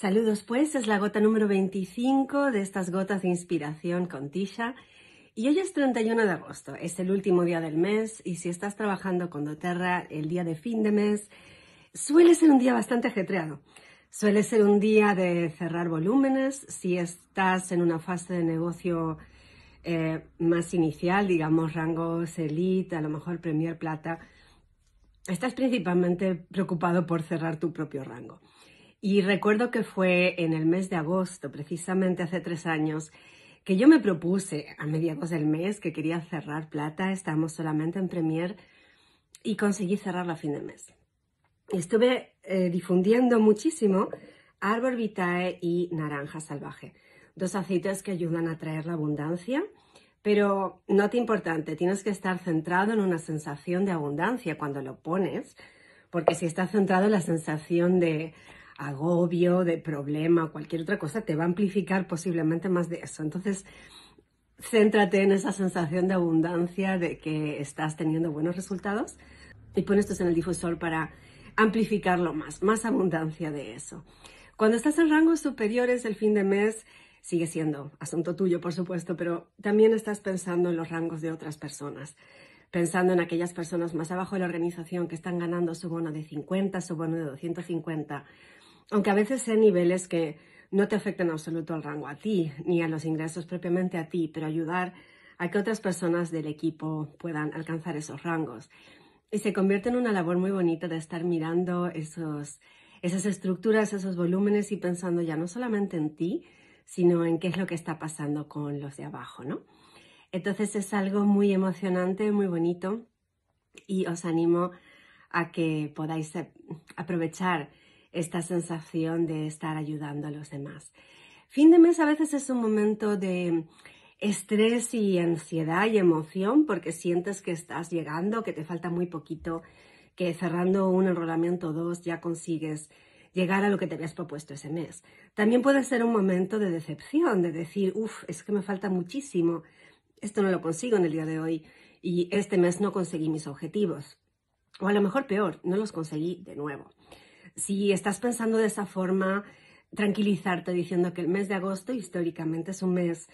Saludos pues, es la gota número 25 de estas gotas de inspiración con Tisha y hoy es 31 de agosto, es el último día del mes y si estás trabajando con doTERRA el día de fin de mes suele ser un día bastante ajetreado, suele ser un día de cerrar volúmenes si estás en una fase de negocio más inicial, digamos rangos elite, a lo mejor Premier Plata, estás principalmente preocupado por cerrar tu propio rango. Y recuerdo que fue en el mes de agosto, precisamente hace 3 años, que yo me propuse a mediados del mes que quería cerrar plata, estábamos solamente en Premier y conseguí cerrarla a fin de mes. Estuve difundiendo muchísimo Árbol Vitae y Naranja Salvaje, dos aceites que ayudan a traer la abundancia, pero nota importante, tienes que estar centrado en una sensación de abundancia cuando lo pones, porque si estás centrado en la sensación de agobio, de problema o cualquier otra cosa, te va a amplificar posiblemente más de eso. Entonces, céntrate en esa sensación de abundancia de que estás teniendo buenos resultados y pon estos en el difusor para amplificarlo más abundancia de eso. Cuando estás en rangos superiores el fin de mes, sigue siendo asunto tuyo, por supuesto, pero también estás pensando en los rangos de otras personas, pensando en aquellas personas más abajo de la organización que están ganando su bono de 50, su bono de 250, aunque a veces sean niveles que no te afectan en absoluto al rango a ti, ni a los ingresos propiamente a ti, pero ayudar a que otras personas del equipo puedan alcanzar esos rangos. Y se convierte en una labor muy bonita de estar mirando esas estructuras, esos volúmenes y pensando ya no solamente en ti, sino en qué es lo que está pasando con los de abajo, ¿no? Entonces es algo muy emocionante, muy bonito y os animo a que podáis aprovechar esta sensación de estar ayudando a los demás. Fin de mes a veces es un momento de estrés y ansiedad y emoción porque sientes que estás llegando, que te falta muy poquito, que cerrando un enrolamiento o 2 ya consigues llegar a lo que te habías propuesto ese mes. También puede ser un momento de decepción, de decir, uff, es que me falta muchísimo, esto no lo consigo en el día de hoy y este mes no conseguí mis objetivos. O a lo mejor peor, no los conseguí de nuevo. Si estás pensando de esa forma, tranquilizarte diciendo que el mes de agosto históricamente es un mes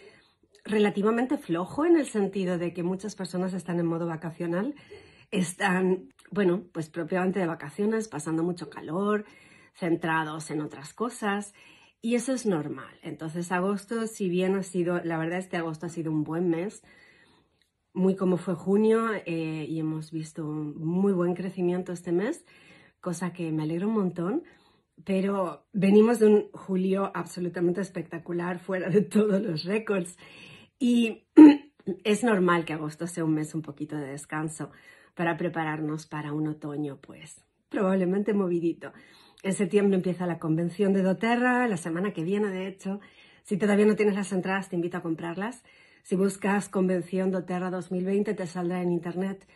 relativamente flojo en el sentido de que muchas personas están en modo vacacional, están, bueno, pues propiamente de vacaciones, pasando mucho calor, centrados en otras cosas y eso es normal. Entonces agosto, si bien ha sido, la verdad este agosto ha sido un buen mes, muy como fue junio y hemos visto un muy buen crecimiento este mes, cosa que me alegro un montón, pero venimos de un julio absolutamente espectacular, fuera de todos los récords y es normal que agosto sea un mes un poquito de descanso para prepararnos para un otoño pues probablemente movidito. En septiembre empieza la convención de doTERRA, la semana que viene de hecho. Si todavía no tienes las entradas te invito a comprarlas. Si buscas convención doTERRA 2020 te saldrá en internet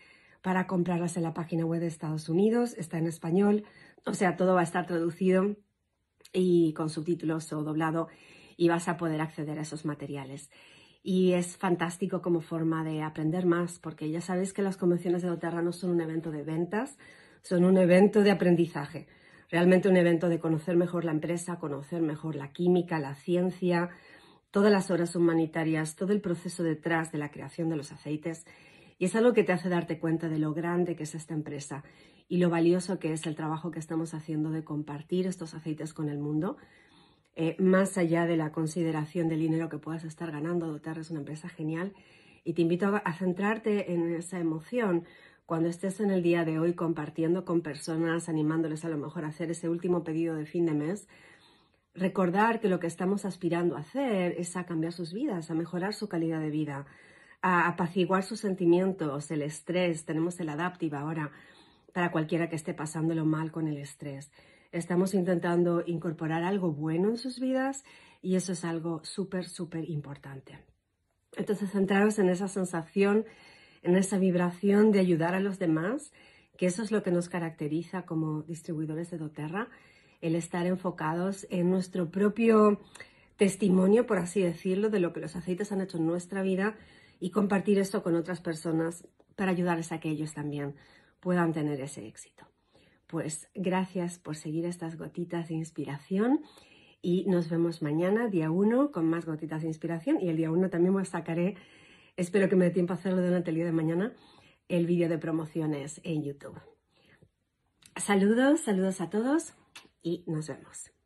para comprarlas en la página web de Estados Unidos, está en español, o sea, todo va a estar traducido y con subtítulos o doblado y vas a poder acceder a esos materiales. Y es fantástico como forma de aprender más, porque ya sabéis que las convenciones de doTERRA no son un evento de ventas, son un evento de aprendizaje, realmente un evento de conocer mejor la empresa, conocer mejor la química, la ciencia, todas las obras humanitarias, todo el proceso detrás de la creación de los aceites. Y es algo que te hace darte cuenta de lo grande que es esta empresa y lo valioso que es el trabajo que estamos haciendo de compartir estos aceites con el mundo. Más allá de la consideración del dinero que puedas estar ganando, doTERRA es una empresa genial y te invito a centrarte en esa emoción cuando estés en el día de hoy compartiendo con personas, animándoles a lo mejor a hacer ese último pedido de fin de mes. Recordar que lo que estamos aspirando a hacer es a cambiar sus vidas, a mejorar su calidad de vida, a apaciguar sus sentimientos, el estrés. Tenemos el Adaptiv ahora para cualquiera que esté pasándolo mal con el estrés. Estamos intentando incorporar algo bueno en sus vidas y eso es algo súper importante. Entonces, centraros en esa sensación, en esa vibración de ayudar a los demás, que eso es lo que nos caracteriza como distribuidores de doTERRA, el estar enfocados en nuestro propio testimonio, por así decirlo, de lo que los aceites han hecho en nuestra vida y compartir esto con otras personas para ayudarles a que ellos también puedan tener ese éxito. Pues gracias por seguir estas gotitas de inspiración y nos vemos mañana, día 1, con más gotitas de inspiración. Y el día 1 también os sacaré, espero que me dé tiempo a hacerlo durante el día de mañana, el vídeo de promociones en YouTube. Saludos, saludos a todos y nos vemos.